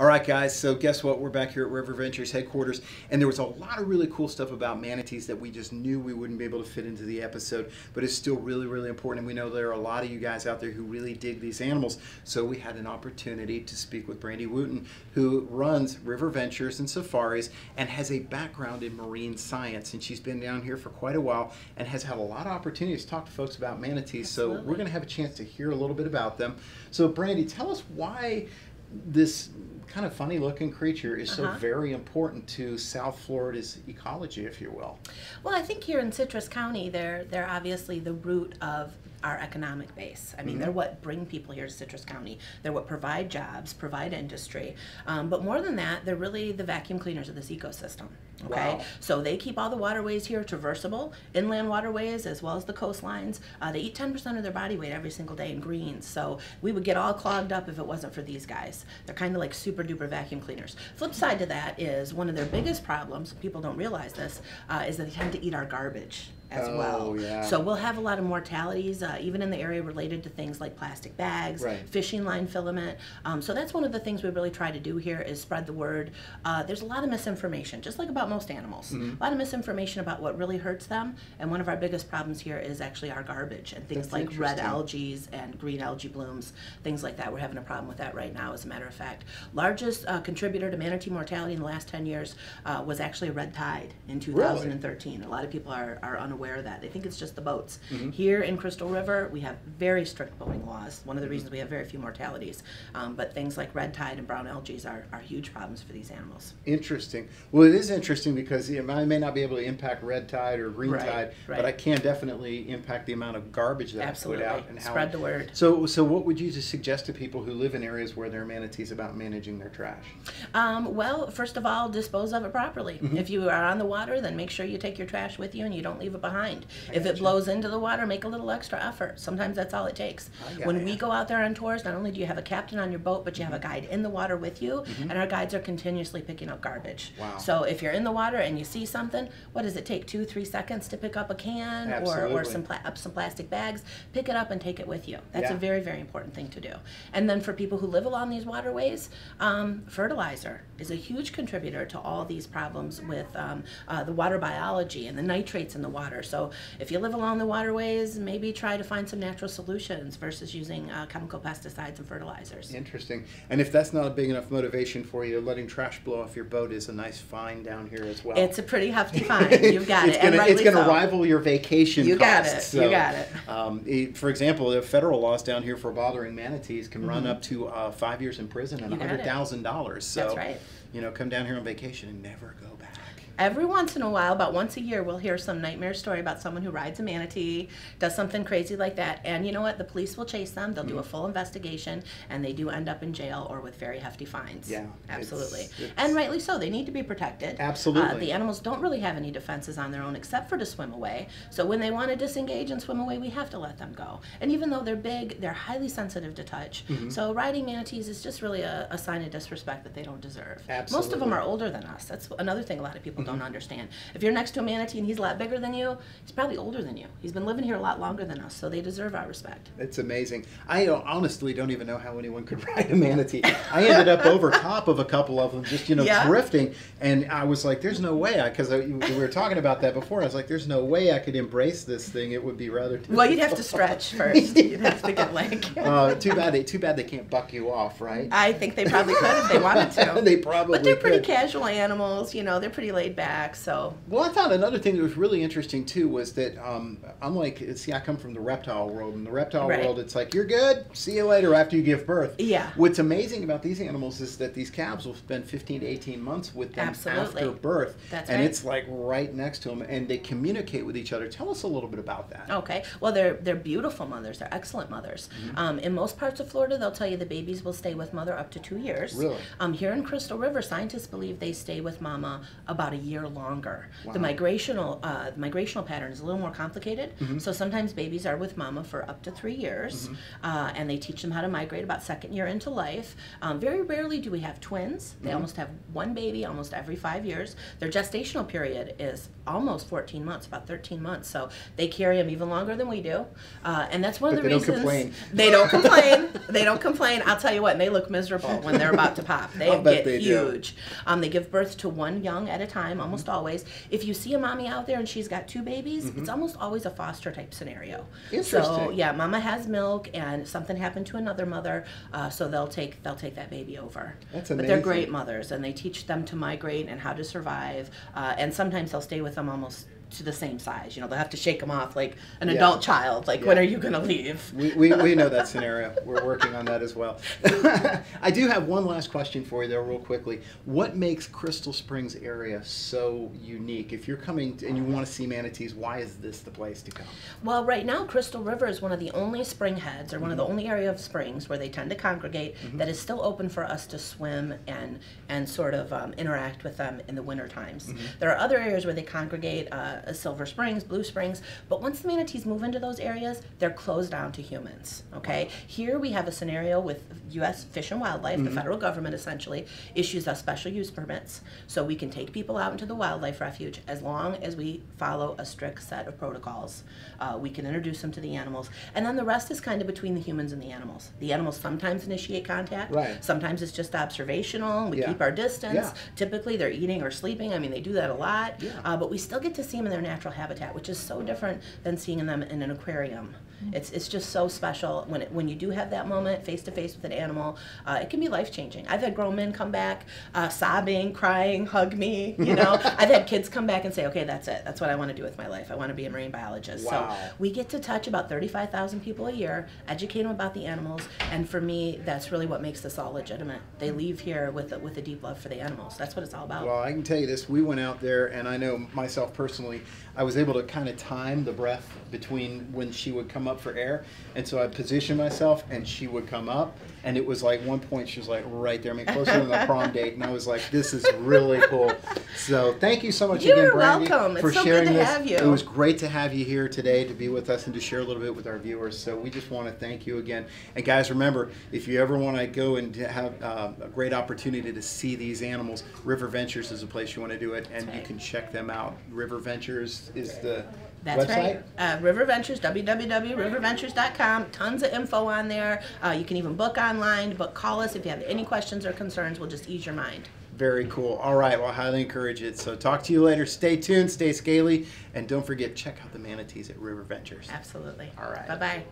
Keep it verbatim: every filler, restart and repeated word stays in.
All right, guys, so guess what? We're back here at River Ventures headquarters, and there was a lot of really cool stuff about manatees that we just knew we wouldn't be able to fit into the episode, but it's still really, really important, and we know there are a lot of you guys out there who really dig these animals, so we had an opportunity to speak with Brandie Wooten, who runs River Ventures and Safaris and has a background in marine science, and she's been down here for quite a while and has had a lot of opportunities to talk to folks about manatees. Absolutely. So we're going to have a chance to hear a little bit about them. So, Brandie, tell us why this kind of funny looking creature is uh-huh. so very important to South Florida's ecology, if you will. Well, I think here in Citrus County, they're, they're obviously the root of our economic base. I mean, mm-hmm. they're what bring people here to Citrus County. They're what provide jobs, provide industry. Um, but more than that, they're really the vacuum cleaners of this ecosystem. Okay, wow. So they keep all the waterways here traversable, inland waterways as well as the coastlines. Uh, they eat ten percent of their body weight every single day in greens. So we would get all clogged up if it wasn't for these guys. They're kind of like super duper vacuum cleaners. Flip side to that is one of their biggest problems, people don't realize this, uh, is that they tend to eat our garbage as oh, well. Yeah. So we'll have a lot of mortalities, uh, even in the area related to things like plastic bags, right. fishing line filament. Um, so that's one of the things we really try to do here is spread the word. Uh, there's a lot of misinformation, just like about most animals. Mm-hmm. A lot of misinformation about what really hurts them, and one of our biggest problems here is actually our garbage and things that's like red algae and green algae blooms, things like that. We're having a problem with that right now, as a matter of fact. Largest uh, contributor to manatee mortality in the last ten years uh, was actually red tide in two thousand thirteen. Really? A lot of people are, are unaware of that. They think it's just the boats. Mm-hmm. Here in Crystal River, we have very strict boating laws. One of the mm-hmm. reasons we have very few mortalities, um, but things like red tide and brown algae are, are huge problems for these animals. Interesting. Well, it is interesting because you know, I may not be able to impact red tide or green right, tide, right. but I can definitely impact the amount of garbage that Absolutely. I put out and how spread the word. So, so what would you just suggest to people who live in areas where there are manatees about managing their trash? Um, well, first of all, dispose of it properly. Mm-hmm. If you are on the water, then make sure you take your trash with you and you don't leave it behind. I if it you. blows into the water, make a little extra effort. Sometimes that's all it takes. When you. we go out there on tours, not only do you have a captain on your boat, but you mm-hmm. have a guide in the water with you, mm-hmm. and our guides are continuously picking up garbage. Wow. So if you're in the water and you see something, what does it take, two, three seconds to pick up a can or, or some, pla up some plastic bags? Pick it up and take it with you. That's yeah. a very, very important thing to do. And then for people who live along these waterways, um, fertilizer is a huge contributor to all these problems with um, uh, the water biology and the nitrates in the water. So if you live along the waterways, maybe try to find some natural solutions versus using uh, chemical pesticides and fertilizers. Interesting. And if that's not a big enough motivation for you, letting trash blow off your boat is a nice find down here as well. It's a pretty hefty fine. You've got it's it. Gonna, and it's going to so. rival your vacation you costs. Got it. So, you got it. Um, for example, the federal laws down here for bothering manatees can mm-hmm. run up to uh, five years in prison and one hundred thousand dollars. So, that's right. You know, come down here on vacation and never go back. Every once in a while, about once a year, we'll hear some nightmare story about someone who rides a manatee, does something crazy like that, and you know what? The police will chase them, they'll mm-hmm. do a full investigation, and they do end up in jail or with very hefty fines. Yeah. Absolutely. It's, it's, and rightly so. They need to be protected. Absolutely. Uh, the animals don't really have any defenses on their own except for to swim away, so when they want to disengage and swim away, we have to let them go. And even though they're big, they're highly sensitive to touch, mm-hmm. so riding manatees is just really a, a sign of disrespect that they don't deserve. Absolutely. Most of them are older than us. That's another thing a lot of people mm-hmm. don't understand. If you're next to a manatee and he's a lot bigger than you, he's probably older than you. He's been living here a lot longer than us, so they deserve our respect. It's amazing. I honestly don't even know how anyone could ride a manatee. I ended up over top of a couple of them, just you know, yeah. drifting, and I was like, "There's no way," because we were talking about that before. I was like, "There's no way I could embrace this thing. It would be rather difficult." Well, you'd have to stretch first. You'd have to get like. uh, too bad they too bad they can't buck you off, right? I think they probably could if they wanted to. They probably. But they're pretty could. casual animals, you know. They're pretty laid back, so. Well, I thought another thing that was really interesting too was that um, I'm like, see, I come from the reptile world, and the reptile right. world, it's like, you're good, see you later after you give birth. Yeah. What's amazing about these animals is that these calves will spend fifteen to eighteen months with them Absolutely. after birth. That's and right. it's like right next to them, and they communicate with each other. Tell us a little bit about that. Okay. Well, they're they're beautiful mothers. They're excellent mothers. Mm-hmm. um, in most parts of Florida, they'll tell you the babies will stay with mother up to two years. Really? Um, here in Crystal River, scientists believe they stay with mama about a year longer. Wow. The migrational uh, the migrational pattern is a little more complicated. Mm-hmm. So sometimes babies are with mama for up to three years, mm-hmm. uh, and they teach them how to migrate about second year into life. Um, very rarely do we have twins. They mm-hmm. almost have one baby almost every five years. Their gestational period is almost fourteen months, about thirteen months. So they carry them even longer than we do, uh, and that's one but of the they reasons don't they don't complain. They don't complain. I'll tell you what, and they look miserable when they're about to pop. They I'll get they huge. Um, they give birth to one young at a time, almost mm-hmm. always. If you see a mommy out there and she's got two babies, mm-hmm. it's almost always a foster type scenario. Interesting. So yeah, mama has milk, and something happened to another mother, uh, so they'll take they'll take that baby over. That's amazing. But they're great mothers, and they teach them to migrate and how to survive. Uh, and sometimes they'll stay with them almost to the same size. You know, they'll have to shake them off like an yeah. adult child. Like, yeah. when are you going to leave? We, we, we know that scenario. We're working on that as well. I do have one last question for you though, real quickly. What makes Crystal Springs area so unique? If you're coming and you want to see manatees, why is this the place to come? Well, right now, Crystal River is one of the only spring heads, or one mm-hmm. of the only area of springs where they tend to congregate, mm-hmm. that is still open for us to swim and, and sort of um, interact with them in the winter times. Mm-hmm. There are other areas where they congregate, uh, Silver Springs, Blue Springs, but once the manatees move into those areas, they're closed down to humans. Okay, here we have a scenario with U S Fish and Wildlife, mm-hmm. the federal government essentially issues us special use permits so we can take people out into the wildlife refuge as long as we follow a strict set of protocols. Uh, we can introduce them to the animals, and then the rest is kind of between the humans and the animals. The animals sometimes initiate contact, right. sometimes it's just observational, we yeah. keep our distance. Yeah. Typically they're eating or sleeping, I mean they do that a lot, yeah. uh, but we still get to see them in their natural habitat, which is so different than seeing them in an aquarium. Mm-hmm. It's it's just so special when it, when you do have that moment face to face with an animal. Uh, it can be life changing. I've had grown men come back uh, sobbing, crying, hug me. You know, I've had kids come back and say, okay, that's it. That's what I want to do with my life. I want to be a marine biologist. Wow. So we get to touch about thirty-five thousand people a year, educate them about the animals, and for me, that's really what makes this all legitimate. They leave here with a, with a deep love for the animals. That's what it's all about. Well, I can tell you this. We went out there, and I know myself personally, I was able to kind of time the breath between when she would come up for air, and so I positioned myself and she would come up, and it was like one point she was like right there, I mean closer than the prom date, and I was like, this is really cool. So thank you so much You're again, Brandie, welcome. for it's sharing so good to this. Have you. It was great to have you here today to be with us and to share a little bit with our viewers. So we just want to thank you again. And guys, remember, if you ever want to go and have uh, a great opportunity to see these animals, River Ventures is a place you want to do it, and right. you can check them out. River Ventures is the That's website? Right. Uh, River Ventures, w w w dot river ventures dot com. Tons of info on there. Uh, you can even book online, but call us if you have any questions or concerns. We'll just ease your mind. Very cool. All right. Well, I highly encourage it. So talk to you later. Stay tuned, stay scaly, and don't forget, check out the manatees at River Ventures. Absolutely. All right. Bye-bye.